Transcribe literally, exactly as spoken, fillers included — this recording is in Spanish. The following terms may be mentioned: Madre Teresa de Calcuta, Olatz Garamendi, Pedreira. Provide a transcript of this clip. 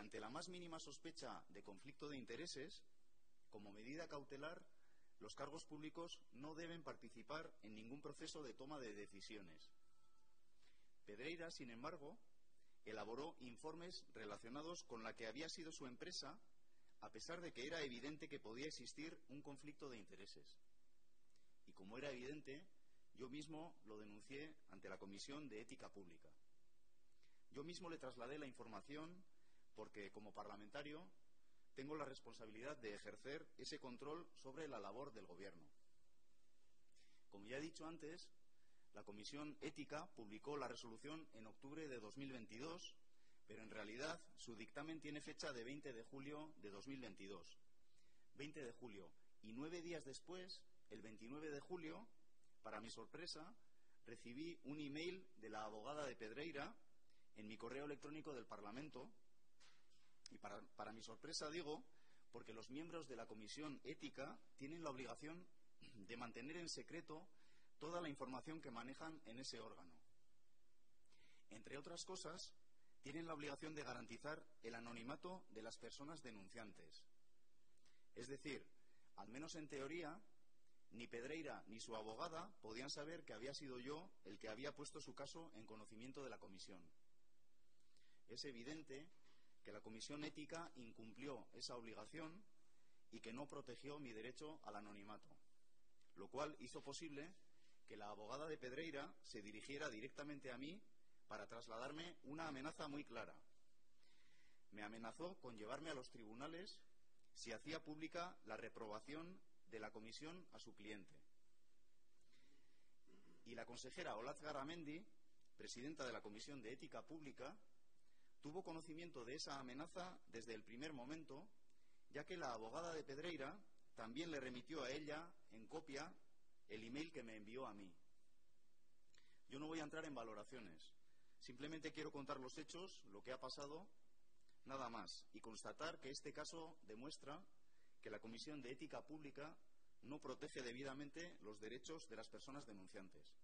ante la más mínima sospecha de conflicto de intereses, como medida cautelar, los cargos públicos no deben participar en ningún proceso de toma de decisiones. Pedreira, sin embargo, elaboró informes relacionados con la que había sido su empresa, a pesar de que era evidente que podía existir un conflicto de intereses. Y como era evidente, yo mismo lo denuncié ante la Comisión de Ética Pública. Yo mismo le trasladé la información porque, como parlamentario, tengo la responsabilidad de ejercer ese control sobre la labor del Gobierno. Como ya he dicho antes, la Comisión Ética publicó la resolución en octubre de dos mil veintidós, pero en realidad su dictamen tiene fecha de veinte de julio de dos mil veintidós. veinte de julio, y nueve días después, el veintinueve de julio, para mi sorpresa, recibí un email de la abogada de Pedreira en mi correo electrónico del Parlamento. Y para, para mi sorpresa digo, porque los miembros de la Comisión Ética tienen la obligación de mantener en secreto toda la información que manejan en ese órgano. Entre otras cosas, tienen la obligación de garantizar el anonimato de las personas denunciantes. Es decir, al menos en teoría, ni Pedreira ni su abogada podían saber que había sido yo el que había puesto su caso en conocimiento de la Comisión. Es evidente que la Comisión Ética incumplió esa obligación y que no protegió mi derecho al anonimato, lo cual hizo posible que la abogada de Pedreira se dirigiera directamente a mí para trasladarme una amenaza muy clara. Me amenazó con llevarme a los tribunales si hacía pública la reprobación de la comisión a su cliente. Y la consejera Olatz Garamendi, presidenta de la Comisión de Ética Pública, tuvo conocimiento de esa amenaza desde el primer momento, ya que la abogada de Pedreira también le remitió a ella, en copia, el email que me envió a mí. Yo no voy a entrar en valoraciones. Simplemente quiero contar los hechos, lo que ha pasado, nada más, y constatar que este caso demuestra que la Comisión de Ética Pública no protege debidamente los derechos de las personas denunciantes.